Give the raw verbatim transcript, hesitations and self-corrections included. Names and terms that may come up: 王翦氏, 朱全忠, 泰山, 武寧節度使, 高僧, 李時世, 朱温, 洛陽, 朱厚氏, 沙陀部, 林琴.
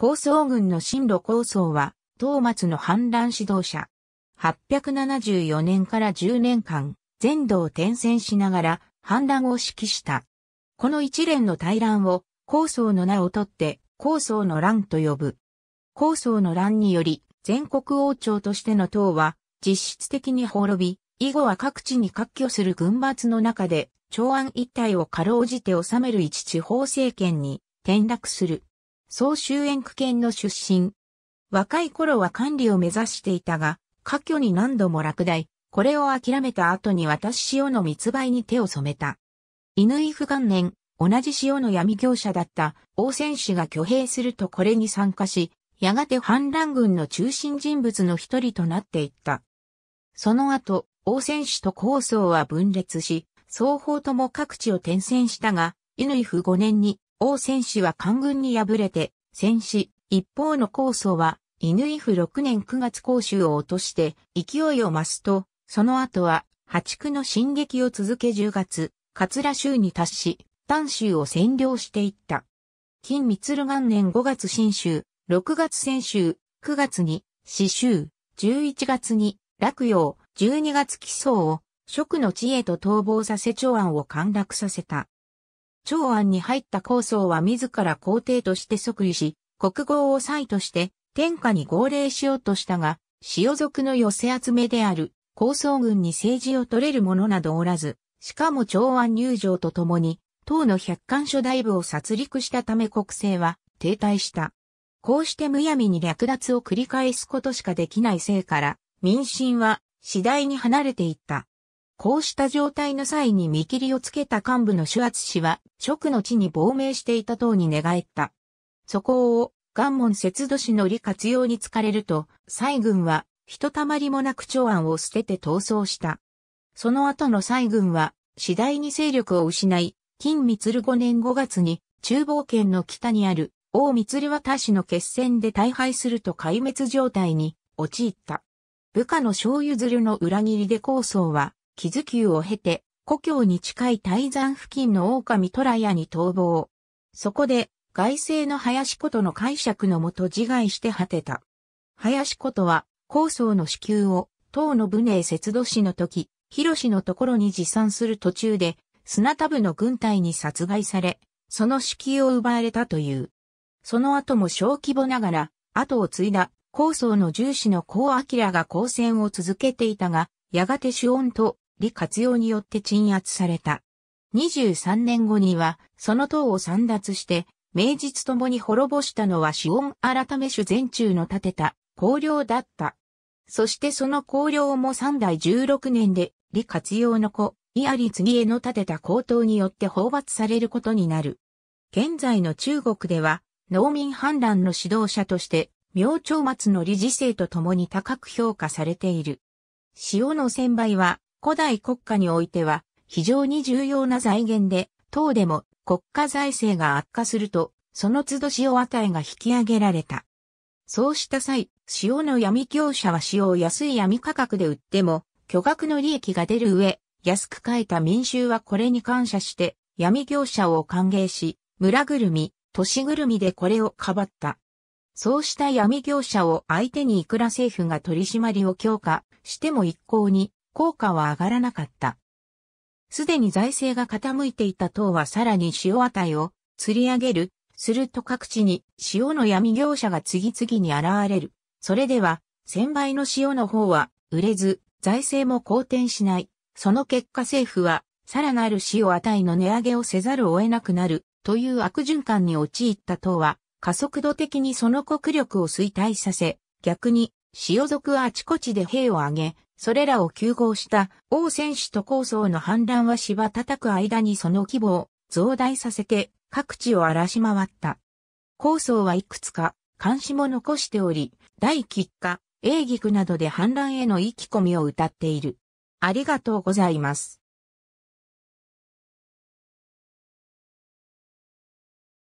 高僧軍の神路高僧は、東松の反乱指導者。はっぴゃくななじゅうよねんからじゅうねんかん、全土を転戦しながら、反乱を指揮した。この一連の大乱を、高僧の名を取って、高僧の乱と呼ぶ。高僧の乱により、全国王朝としての唐は、実質的に滅び、以後は各地に割拠する軍閥の中で、長安一帯をかろうじて治める一地方政権に転落する。宋周延区県の出身。若い頃は官吏を目指していたが、科挙に何度も落第、これを諦めた後に渡し塩の密売に手を染めた。乾府元年、同じ塩の闇業者だった王翦氏が挙兵するとこれに参加し、やがて反乱軍の中心人物の一人となっていった。その後、王翦氏と高僧は分裂し、双方とも各地を転戦したが、乾府ごねんに王翦氏は官軍に敗れて戦死、一方の高僧は乾府ろくねんくがつ甲州を落として勢いを増すと、その後は破竹の進撃を続けじゅうがつ、桂州に達し、丹州を占領していった。金満元年ごがつ新州、ろくがつ泉州、くがつに四州、じゅういちがつに洛陽、じゅうにがつ帰宋を、蜀の地へと逃亡させ長安を陥落させた。長安に入った高僧は自ら皇帝として即位し、国号を祭として天下に号令しようとしたが、塩族の寄せ集めである高僧軍に政治を取れる者などおらず、しかも長安入城とともに、唐の百官諸大夫を殺戮したため国政は停滞した。こうしてむやみに略奪を繰り返すことしかできないせいから、民心は次第に離れていった。こうした状態の際に見切りをつけた幹部の朱厚氏は、蜀の地に亡命していた唐に寝返った。そこを、蒲門節度使の利活用に疲れると、蔡軍は、ひとたまりもなく長安を捨てて逃走した。その後の蔡軍は、次第に勢力を失い、金満ごねんごがつに、中房県の北にある、王満渡氏の決戦で大敗すると壊滅状態に陥った。部下の小譲の裏切りで高僧は、木津宮を経て、故郷に近い泰山付近の大神虎屋に逃亡。そこで、外姓の林琴の解釈のもと自害して果てた。林琴は、高僧の支給を、唐の武寧節度使の時、広氏のところに持参する途中で、砂田部の軍隊に殺害され、その支給を奪われたという。その後も小規模ながら、後を継いだ高僧の従子の高明が抗戦を続けていたが、やがて朱温と利活用によって鎮圧された。にじゅうさんねんごには、その唐を散奪して、名実ともに滅ぼしたのは朱温改め朱全忠の建てた公領だった。そしてその公領もさんだいじゅうろくねんで、利活用の子、伊有継家の建てた公党によって討伐されることになる。現在の中国では、農民反乱の指導者として、明朝末の李時世と共に高く評価されている。塩の専売は、古代国家においては、非常に重要な財源で、唐でも国家財政が悪化すると、その都度塩値が引き上げられた。そうした際、塩の闇業者は塩を安い闇価格で売っても、巨額の利益が出る上、安く買えた民衆はこれに感謝して、闇業者を歓迎し、村ぐるみ、都市ぐるみでこれをかばった。そうした闇業者を相手にいくら政府が取り締まりを強化しても一向に効果は上がらなかった。すでに財政が傾いていた唐はさらに塩値を釣り上げる。すると各地に塩の闇業者が次々に現れる。それでは、専売の塩の方は売れず、財政も好転しない。その結果政府は、さらなる塩値の値上げをせざるを得なくなる。という悪循環に陥った唐は、加速度的にその国力を衰退させ、逆に、塩族はあちこちで兵を挙げ、それらを糾合した王翦氏と高僧の反乱はしば叩く間にその規模を増大させて、各地を荒らし回った。高僧はいくつか、漢詩も残しており、第吉歌、永菊などで反乱への意気込みを歌っている。ありがとうございます。